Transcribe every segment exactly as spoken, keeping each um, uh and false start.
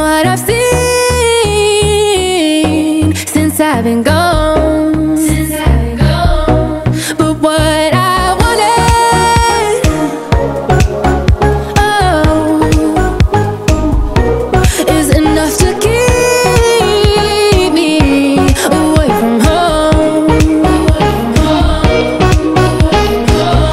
what I've seen since I've been gone, since I've been gone. But what I wanted, oh, is enough to keep me away from home, away from home, away from home.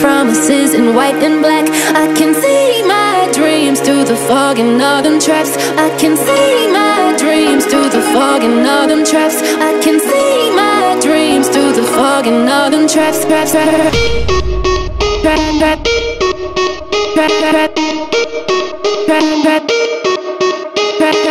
Promises in white and black, I can see my dreams through the fog and all them traps. I can see my dreams through the fog and all them traps. I can see my dreams through the fog and all them traps. Traps, traps, traps, traps, traps, traps, traps.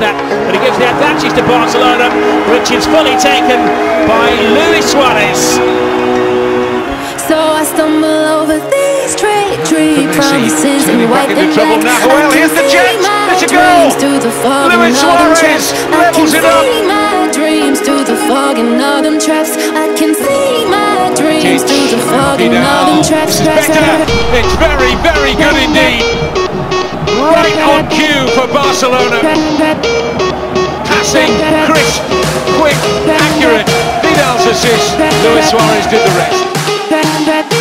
That, but he gives the advantage to Barcelona, which is fully taken by Luis Suárez. So I stumble over these tree promises in white and black. Well, here's the chance. It's a goal. Luis Suárez levels it up. My dreams through the fog and all them traps. I can see my dreams through the fog and all them traps. It's very, very good indeed. Right on cue for Barcelona. Passing, crisp, quick, accurate. Vidal's assist. Luis Suárez did the rest.